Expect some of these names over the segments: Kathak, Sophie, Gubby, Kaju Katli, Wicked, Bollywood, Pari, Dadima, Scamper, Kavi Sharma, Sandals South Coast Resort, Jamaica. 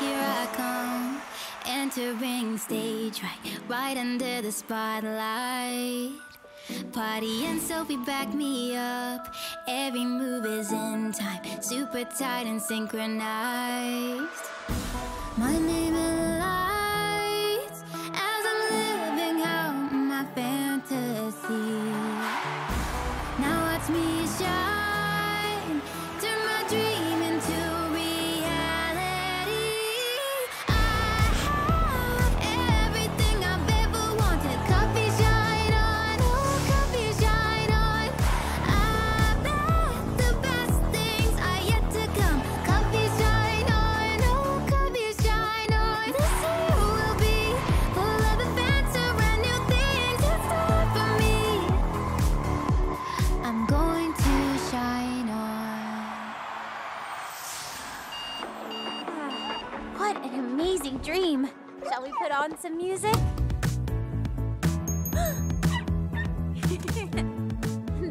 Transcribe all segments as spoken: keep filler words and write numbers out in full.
here I come, entering stage right, right under the spotlight. Pari and Sophie back me up, every move is in time, super tight and synchronized. My name in lights, as I'm living out my fantasy. Now watch me shine, turn my dream into reality. I have everything I've ever wanted, Kavi shine on, oh Kavi shine on. I bet the best things are yet to come, Kavi shine on, oh Kavi shine on. This year will be full of adventure and new things in store for me. I'm going to shine on. What an amazing dream! Shall we put on some music?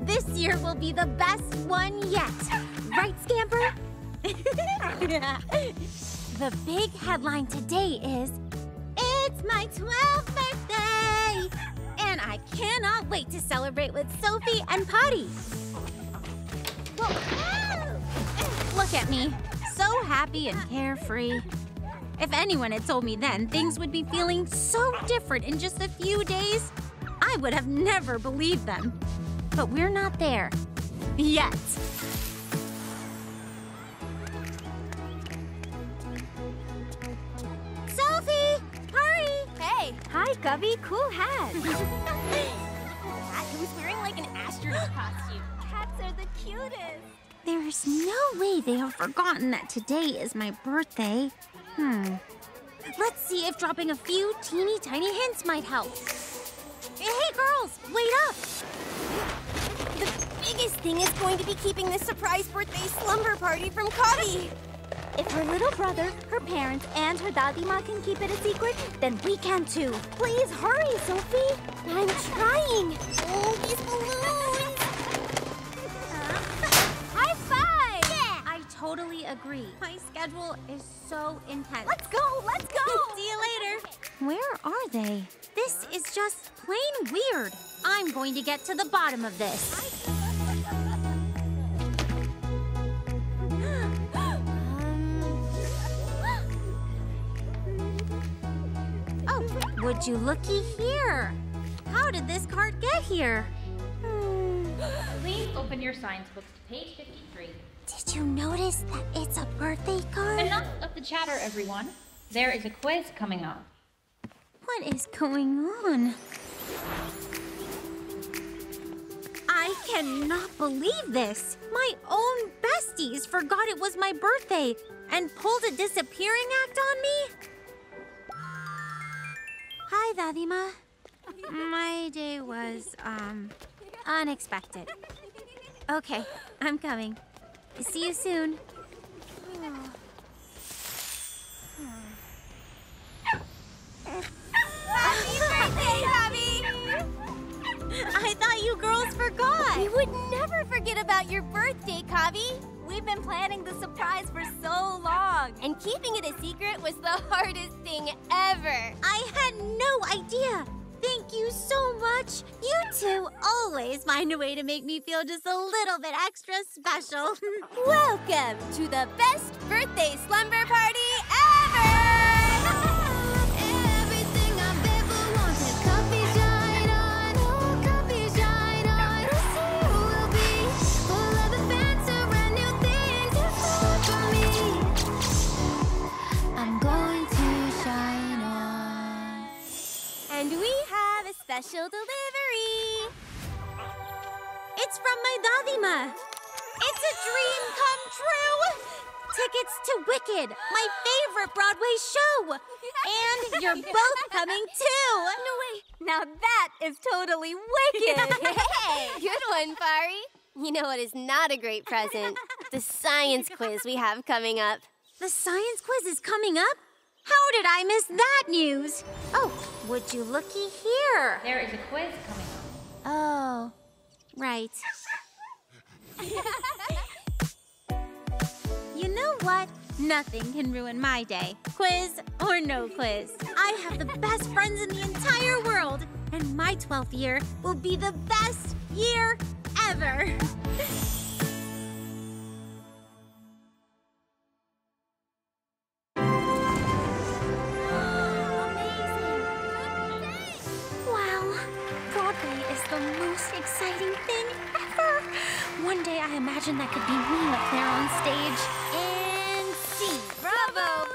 This year will be the best one yet. Right, Scamper? The big headline today is, it's my twelfth birthday! And I cannot wait to celebrate with Sophie and Pari. Whoa. Look at me, so happy and carefree. If anyone had told me then things would be feeling so different in just a few days, I would have never believed them. But we're not there yet. Sophie! Hurry! Hey! Hi, Gubby. Cool hat. Cat who's wearing like an astronaut costume. Cats are the cutest. There's no way they have forgotten that today is my birthday. Hmm. Let's see if dropping a few teeny tiny hints might help. Hey, girls! Wait up! The biggest thing is going to be keeping this surprise birthday slumber party from Kavi. If her little brother, her parents, and her dadima can keep it a secret, then we can too. Please hurry, Sophie. I'm trying. Oh, these balloons! High five! Yeah! I totally agree. My schedule is so intense. Let's go! Let's go! See you later. Where are they? This is just plain weird. I'm going to get to the bottom of this. I Would you looky here? How did this card get here? Hmm. Please open your science books to page fifty-three. Did you notice that it's a birthday card? Enough of the chatter, everyone. There is a quiz coming up. What is going on? I cannot believe this. My own besties forgot it was my birthday and pulled a disappearing act on me? Hi, Dadima. My day was, um, unexpected. Okay, I'm coming. See you soon. Happy birthday, Kavi! I thought you girls forgot. We would never forget about your birthday, Kavi. We've been planning the surprise for so long, and keeping it a secret was the hardest thing ever. I had no idea. Thank you so much. You two always find a way to make me feel just a little bit extra special. Welcome to the best birthday slumber party ever! Special delivery! It's from my dadima! It's a dream come true! Tickets to Wicked, my favorite Broadway show! And you're both coming too! No way! Now that is totally wicked! Hey! Good one, Pari! You know what is not a great present? The science quiz we have coming up. The science quiz is coming up? How did I miss that news? Oh, would you looky here? There is a quiz coming up. Oh, right. You know what? Nothing can ruin my day, quiz or no quiz. I have the best friends in the entire world, and my twelfth year will be the best year ever. Imagine that could be me up there on stage. And see. Bravo,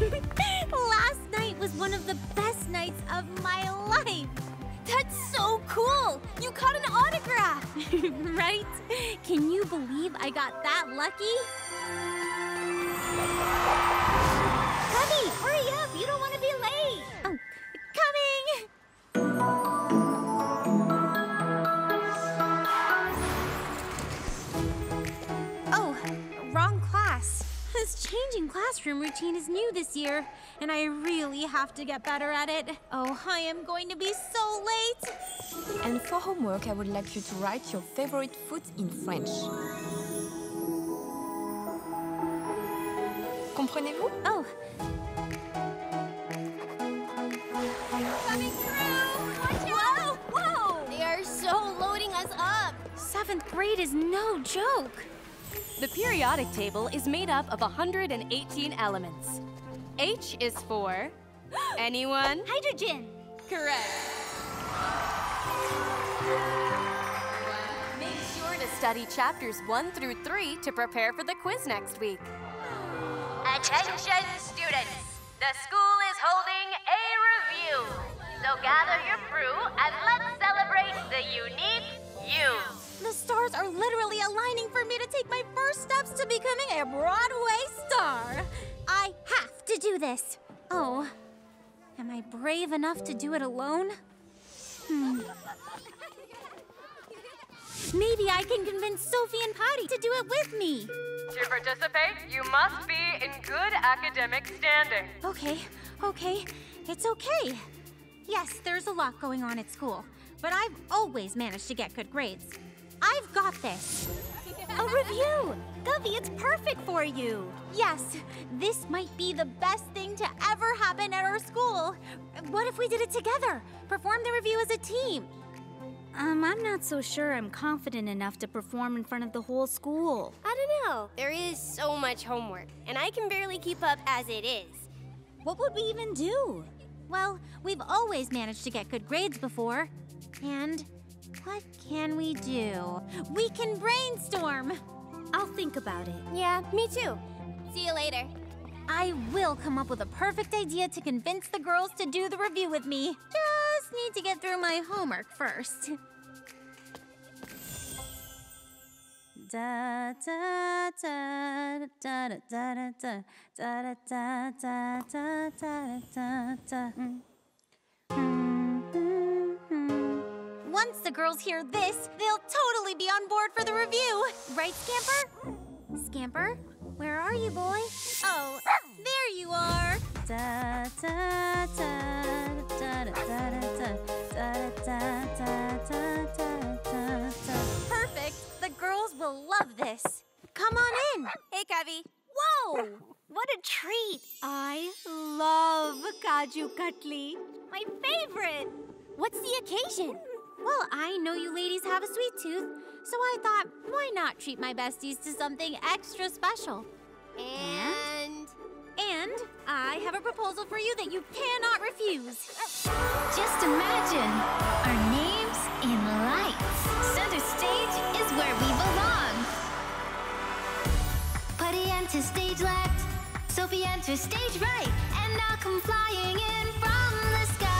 bravo! Last night was one of the best nights of my life. That's so cool! You caught an autograph! Right? Can you believe I got that lucky? Gubby, hurry up! You don't want to be late! Oh, coming! This changing classroom routine is new this year, and I really have to get better at it. Oh, I am going to be so late! And for homework, I would like you to write your favorite food in French. Comprenez-vous? Oh. Coming through! Watch out! Whoa! Whoa! They are so loading us up! Seventh grade is no joke! The periodic table is made up of one hundred eighteen elements. H is for... anyone? Hydrogen! Correct. Make sure to study chapters one through three to prepare for the quiz next week. Attention students! The school is holding a review. So gather your brew and let's celebrate the unique you. The stars are literally aligning for me to take my first steps to becoming a Broadway star. I have to do this. Oh, am I brave enough to do it alone? Hmm. Maybe I can convince Sophie and Pari to do it with me. To participate, you must be in good academic standing. Okay, okay, it's okay. Yes, there's a lot going on at school, but I've always managed to get good grades. I've got this. A review! Gubby, it's perfect for you. Yes, this might be the best thing to ever happen at our school. What if we did it together? Perform the review as a team. Um, I'm not so sure I'm confident enough to perform in front of the whole school. I don't know. There is so much homework, and I can barely keep up as it is. What would we even do? Well, we've always managed to get good grades before. And... what can we do? We can brainstorm! I'll think about it. Yeah, me too. See you later. I will come up with a perfect idea to convince the girls to do the review with me. Just need to get through my homework first. Da da da da da da da da da da da da da. Once the girls hear this, they'll totally be on board for the review. Right, Scamper? Scamper, where are you, boy? Oh, there you are. Da da da da da da da da da da. Perfect. The girls will love this. Come on in. Hey, Kavi. Whoa! What a treat. I love Kaju Katli. My favorite. What's the occasion? Well, I know you ladies have a sweet tooth, so I thought, why not treat my besties to something extra special? And? And I have a proposal for you that you cannot refuse. Just imagine, our names in lights. Center stage is where we belong. Pari enters stage left, Sophie enters stage right, and I'll come flying in from the sky.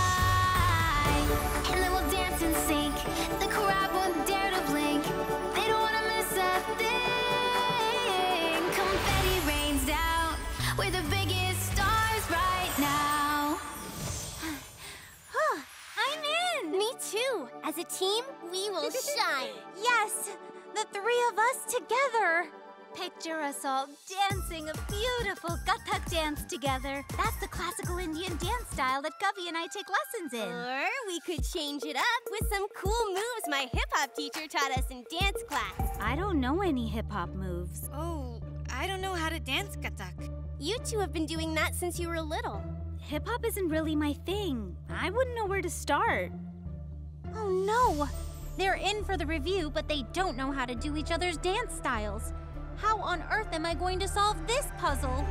And then we'll dance and sing. The crowd won't dare to blink. They don't want to miss a thing. Confetti rains down. We're the biggest stars right now. I'm in! Me too. As a team, we will shine. Yes, the three of us together. Picture us all dancing a beautiful Kathak dance together. That's the classical Indian dance style that Gubby and I take lessons in. Or we could change it up with some cool moves my hip-hop teacher taught us in dance class. I don't know any hip-hop moves. Oh, I don't know how to dance, Kathak. You two have been doing that since you were little. Hip-hop isn't really my thing. I wouldn't know where to start. Oh no! They're in for the review, but they don't know how to do each other's dance styles. How on earth am I going to solve this puzzle?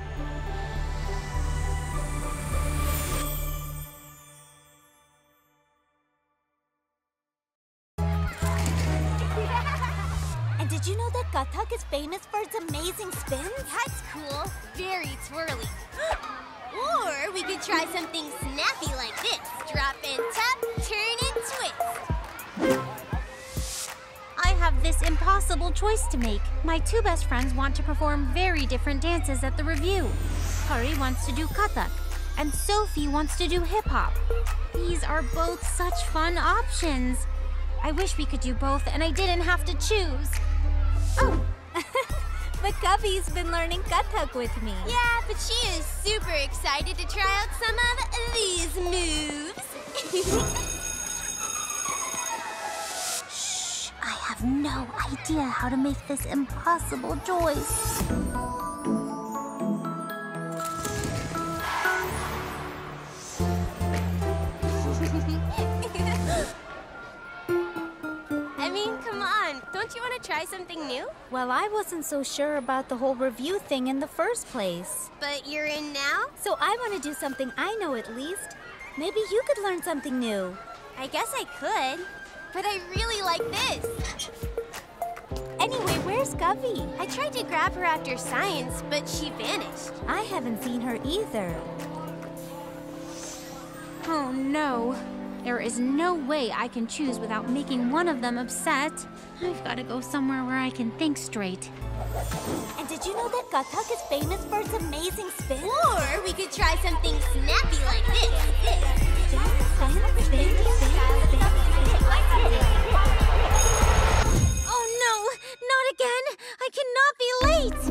And did you know that Kathak is famous for its amazing spins? That's cool. Very twirly. Or we could try something snappy like this. Drop and tap, turn and twist. I have this impossible choice to make. My two best friends want to perform very different dances at the review. Pari wants to do Kathak, and Sophie wants to do hip-hop. These are both such fun options. I wish we could do both and I didn't have to choose. Oh! But Gubby's been learning Kathak with me. Yeah, but she is super excited to try out some of these moves. Shh! I have no idea how to make this impossible choice. I mean, come on, don't you want to try something new? Well, I wasn't so sure about the whole review thing in the first place. But you're in now? So I want to do something I know at least. Maybe you could learn something new. I guess I could, but I really like this. Anyway, where's Gubby? I tried to grab her after science, but she vanished. I haven't seen her either. Oh no. There is no way I can choose without making one of them upset. I've got to go somewhere where I can think straight. And did you know that Kathak is famous for its amazing spin? Or we could try something snappy like this. This. Oh no! Not again! I cannot be late!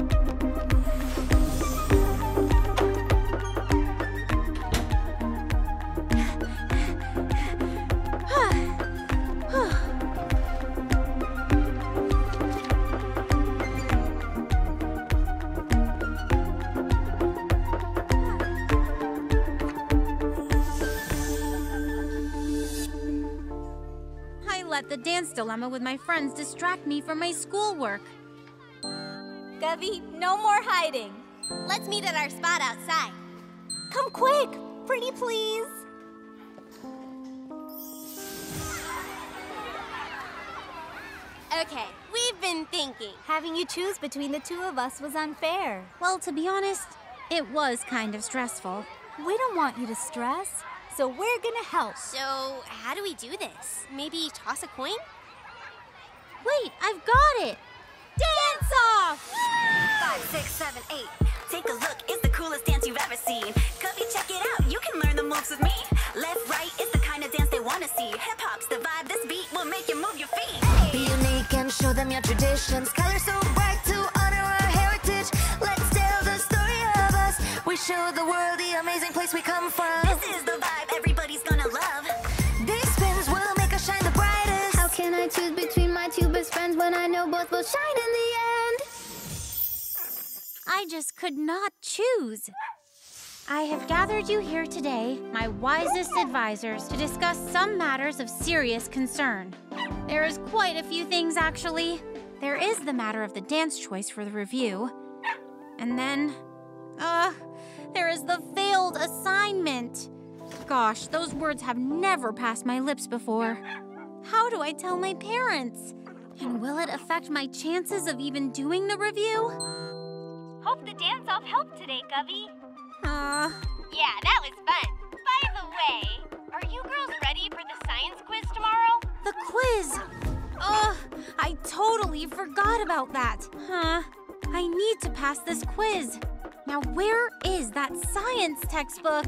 Let the dance dilemma with my friends distract me from my schoolwork. Gubby, no more hiding. Let's meet at our spot outside. Come quick! Pretty please! Okay, we've been thinking. Having you choose between the two of us was unfair. Well, to be honest, it was kind of stressful. We don't want you to stress. So we're gonna help. So how do we do this? Maybe toss a coin? Wait, I've got it! Dance off! Five, six, seven, eight. Take a look, it's the coolest dance you've ever seen. Gubby, check it out, you can learn the moves with me. Left, right, it's the kind of dance they wanna see. Hip-hop's the vibe, this beat will make you move your feet. Hey. Be unique and show them your traditions. Colors so bright to honor our heritage. Let's tell the story of us. We show the world the amazing place we come from. This is the vibe. I choose between my two best friends when I know both will shine in the end. I just could not choose. I have gathered you here today, my wisest advisors, to discuss some matters of serious concern. There is quite a few things, actually. There is the matter of the dance choice for the review. And then, uh, there is the failed assignment. Gosh, those words have never passed my lips before. How do I tell my parents? And will it affect my chances of even doing the review? Hope the dance-off helped today, Gubby. Aww. Yeah, that was fun. By the way, are you girls ready for the science quiz tomorrow? The quiz? Ugh, I totally forgot about that. Huh, I need to pass this quiz. Now where is that science textbook?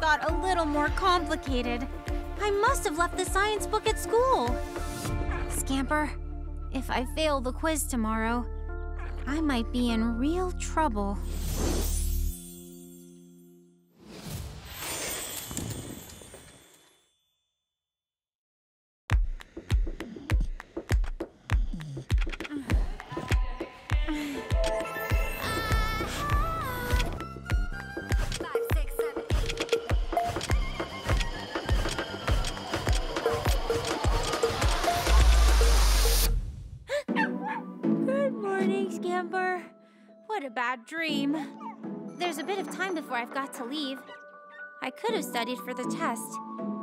Got a little more complicated. I must have left the science book at school. Scamper, if I fail the quiz tomorrow, I might be in real trouble. What a bad dream. There's a bit of time before I've got to leave. I could have studied for the test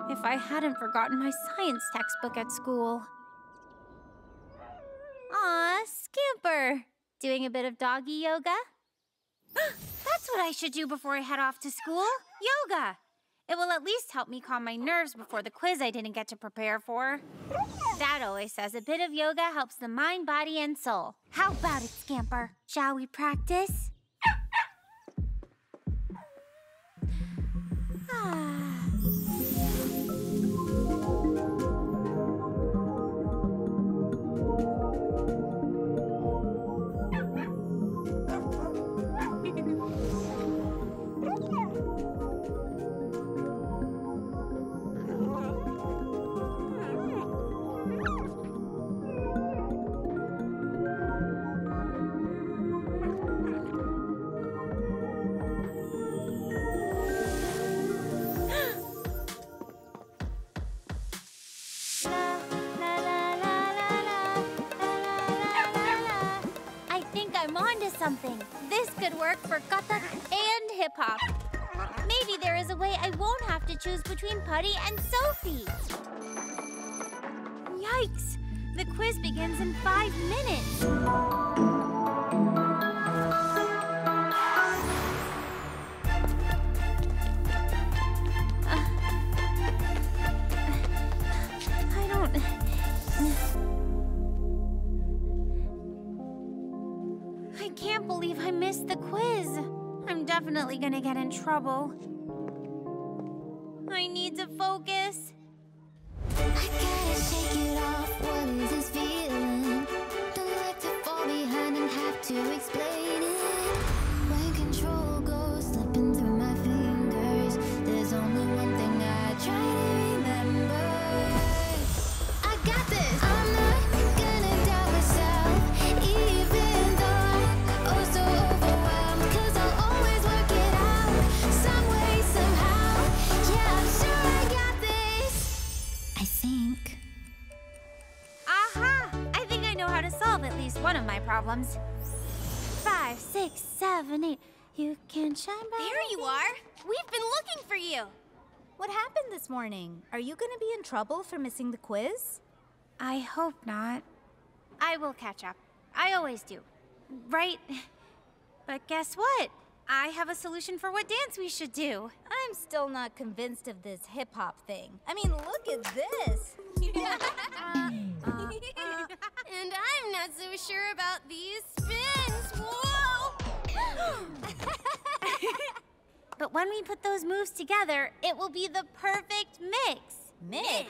if I hadn't forgotten my science textbook at school. Aw, Scamper! Doing a bit of doggy yoga? That's what I should do before I head off to school. Yoga! It will at least help me calm my nerves before the quiz I didn't get to prepare for. Dad always says a bit of yoga helps the mind, body, and soul. How about it, Scamper? Shall we practice? Ah. Something. This could work for Kathak and hip-hop. Maybe there is a way I won't have to choose between Pari and Sophie. Yikes! The quiz begins in five minutes. Uh, I don't... I can't believe I missed the quiz. I'm definitely gonna get in trouble. I need to focus. I gotta shake it off. What is this feeling? Don't like to fall behind and have to explain it. When control goes slipping through my fingers, there's only one thing I try to remember. I got this. I'm not gonna doubt myself, even. At least one of my problems. Five, six, seven, eight. You can shine bright. There you are. We've been looking for you. What happened this morning? Are you going to be in trouble for missing the quiz? I hope not. I will catch up. I always do. Right? But guess what? I have a solution for what dance we should do. I'm still not convinced of this hip-hop thing. I mean, look at this. Yeah. uh, uh, uh. And I'm not so sure about these spins. Whoa! But when we put those moves together, it will be the perfect mix. Mix?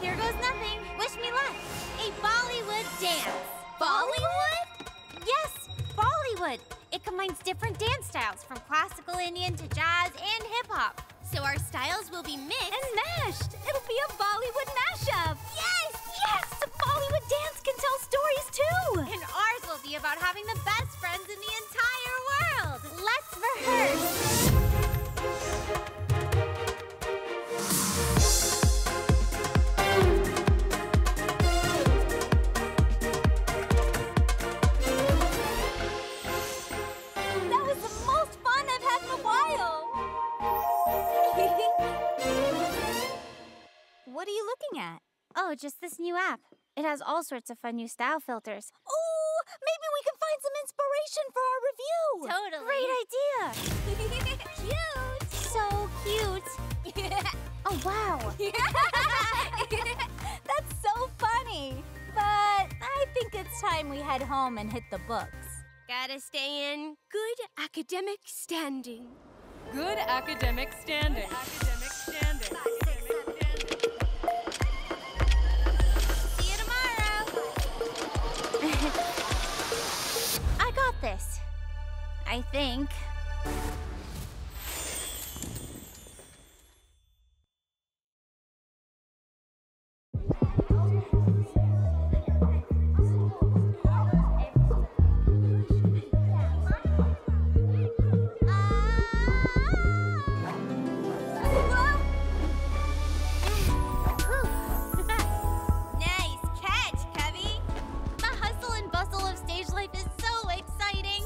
Here goes nothing. Wish me luck. A Bollywood dance. Bollywood? Yes, Bollywood. It combines different dance styles, from classical Indian to jazz and hip-hop. So our styles will be mixed. And mashed. It'll be a Bollywood mashup. Yes! Yes! The Bollywood dance can tell stories, too. And ours will be about having the best friends in the entire world. Let's rehearse. What are you looking at? Oh, just this new app. It has all sorts of fun new style filters. Oh, maybe we can find some inspiration for our review. Totally. Great idea. Cute. So cute. Oh, wow. That's so funny. But I think it's time we head home and hit the books. Gotta stay in good academic standing. Good academic standing. Good academic standing. See you tomorrow. I got this. I think. Life is so exciting!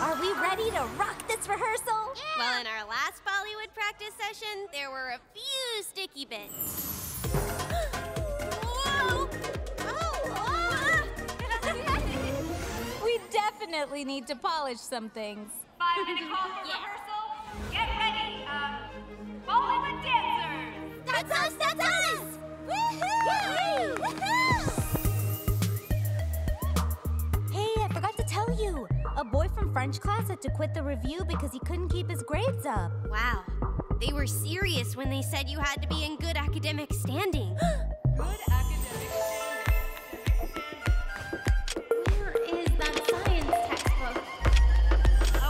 Are we ready to rock this rehearsal? Yeah! Well, in our last Bollywood practice session, there were a few sticky bits. Whoa! Oh! We definitely need to polish some things. Five minute call for yeah. rehearsal. Get ready, um, Bollywood dancers! That's, that's us! That's us! us. Woohoo! Woohoo! Hey, I forgot to tell you. A boy from French class had to quit the review because he couldn't keep his grades up. Wow. They were serious when they said you had to be in good academic standing. Good academic standing. Where is that science textbook?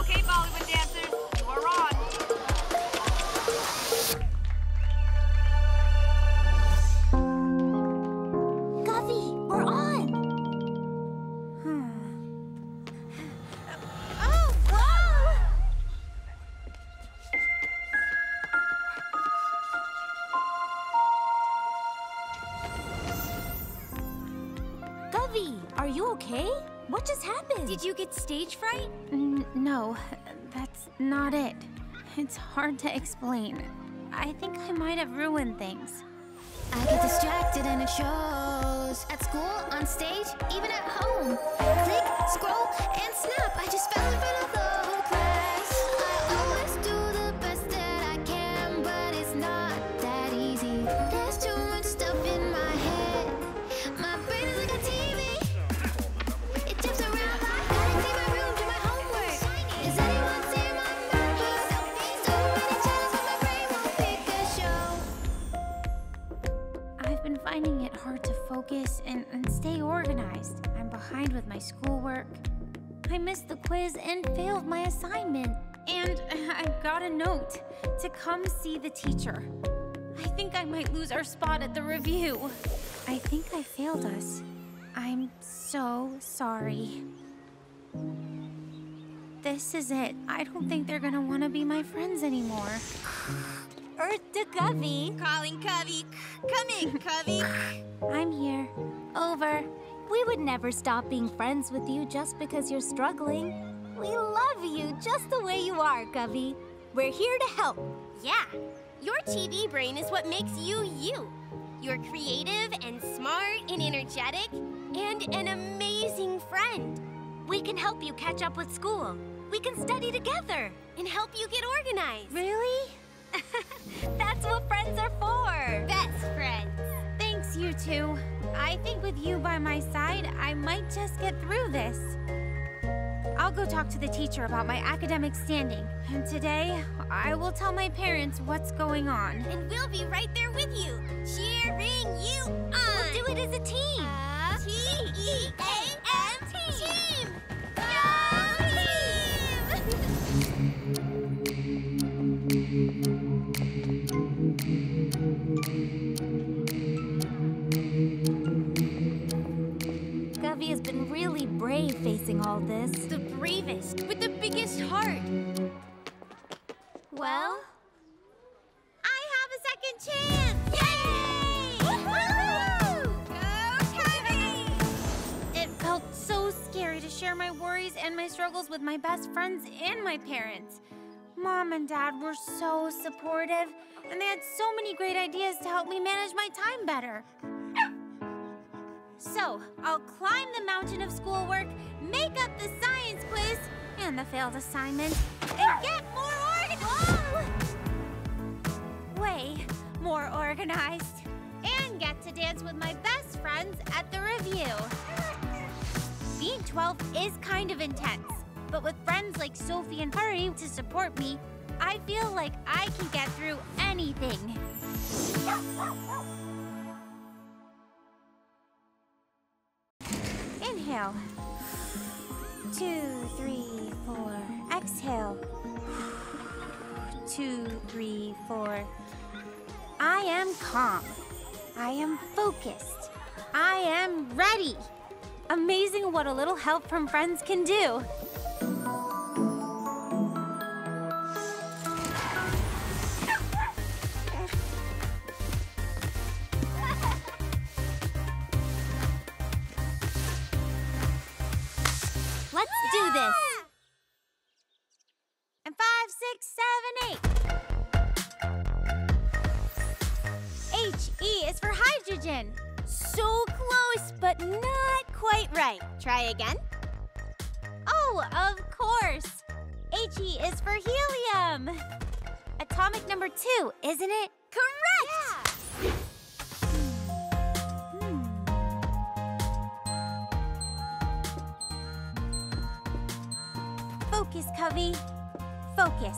Okay, Bollywood dancers, you are on. What just happened? Did you get stage fright? N no, that's not it. It's hard to explain. I think I might have ruined things. I get distracted and it shows. At school, on stage, even at home. Click, scroll, and snap. I just fell in front of the whole class. I always do the best that I can, but it's not that easy. There's too much stuff in my head. My brain is like a T V. Finding it hard to focus and, and stay organized. I'm behind with my schoolwork. I missed the quiz and failed my assignment. And I got a note to come see the teacher. I think I might lose our spot at the review. I think I failed us. I'm so sorry. This is it. I don't think they're gonna wanna be my friends anymore. Earth to Kavi. Calling Kavi. Come in, Kavi. I'm here. Over. We would never stop being friends with you just because you're struggling. We love you just the way you are, Kavi. We're here to help. Yeah. Your T V brain is what makes you you. You're creative and smart and energetic and an amazing friend. We can help you catch up with school. We can study together and help you get organized. Really? That's what friends are for! Best friends! Thanks, you two. I think with you by my side, I might just get through this. I'll go talk to the teacher about my academic standing. And today, I will tell my parents what's going on. And we'll be right there with you, cheering you on! We'll do it as a team! Uh, T E A M Team! Go Team! Kavi has been really brave facing all this. The bravest, with the biggest heart. Well, I have a second chance! Yay! Woohoo! Go Kavi! It felt so scary to share my worries and my struggles with my best friends and my parents. Mom and Dad were so supportive, and they had so many great ideas to help me manage my time better. So, I'll climb the mountain of schoolwork, make up the science quiz, and the failed assignment, and get more organized! Way more organized. And get to dance with my best friends at the review. Being twelve is kind of intense. But with friends like Sophie and Pari to support me, I feel like I can get through anything. Inhale. Two, three, four. Exhale. Two, three, four. I am calm. I am focused. I am ready. Amazing what a little help from friends can do. this. And five, six, seven, eight. H E is for hydrogen. So close, but not quite right. Try again. Oh, of course. H E is for helium. Atomic number two, isn't it? Correct! Yeah. Hmm. Focus, Kavi. Focus.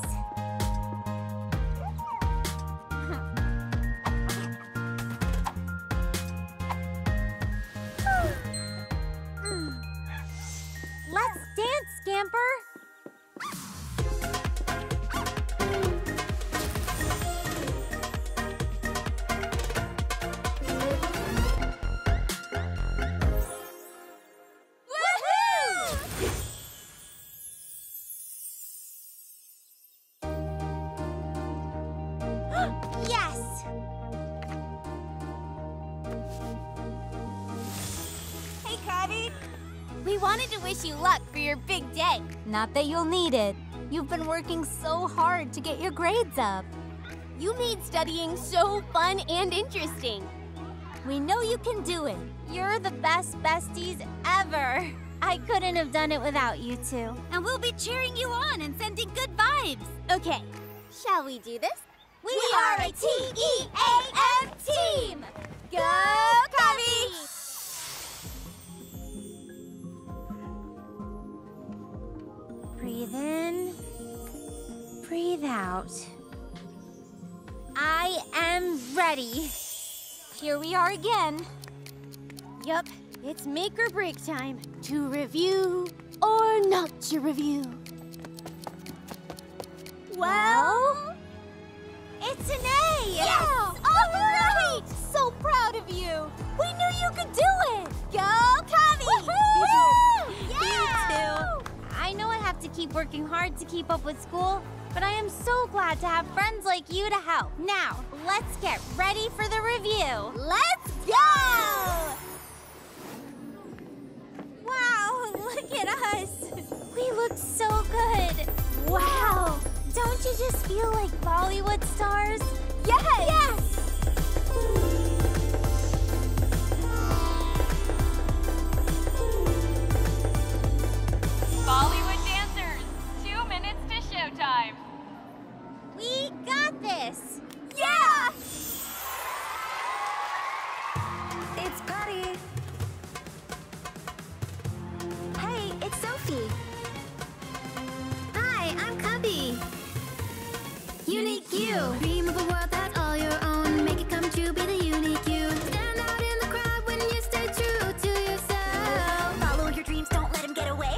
Let's dance, Scamper. Not that you'll need it. You've been working so hard to get your grades up. You made studying so fun and interesting. We know you can do it. You're the best besties ever. I couldn't have done it without you two. And we'll be cheering you on and sending good vibes. Okay, shall we do this? We, we are, are a T E A M team! Go, Kavi! Breathe in, breathe out. I am ready. Here we are again. Yup, it's make or break time to review or not to review. Well, it's an A! Yes! Yeah. All right! So proud of you. We knew you could do it. Go, Kavi! Yeah! You too. I know I have to keep working hard to keep up with school, but I am so glad to have friends like you to help. Now, let's get ready for the review. Let's go! Wow, look at us. We look so good. Wow. Don't you just feel like Bollywood stars? Yes! Yes! Bollywood dancers, two minutes to showtime. We got this. Yeah! It's Pari. Hey, it's Sophie. Hi, I'm Gubby. Unique you. Dream of a world that's all your own. Make it come true, be the unique you. Stand out in the crowd when you stay true to yourself. Follow your dreams, don't let them get away.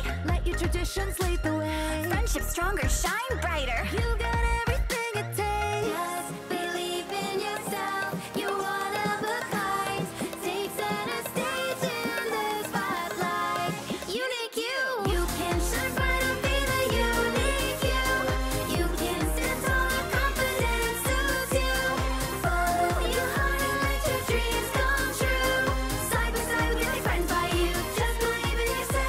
Traditions lead the way. Friendship stronger, shine brighter. You got everything it takes. Just believe in yourself. You're one of a kind. Take center stage in the spotlight. Unique you. You can shine bright and be the unique you. You can stand tall and confidence suits you. Follow your heart and let your dreams come true. Side by side with your friends by you. Just believe in yourself.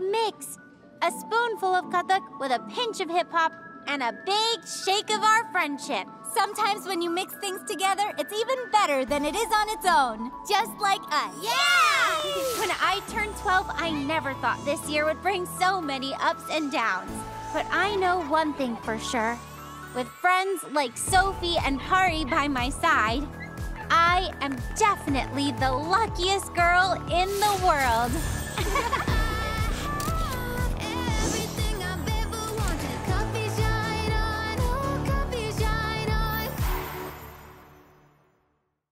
Mix. A spoonful of Kathak with a pinch of hip-hop and a big shake of our friendship. Sometimes when you mix things together, it's even better than it is on its own. Just like us. Yeah! When I turned twelve, I never thought this year would bring so many ups and downs. But I know one thing for sure. With friends like Sophie and Pari by my side, I am definitely the luckiest girl in the world.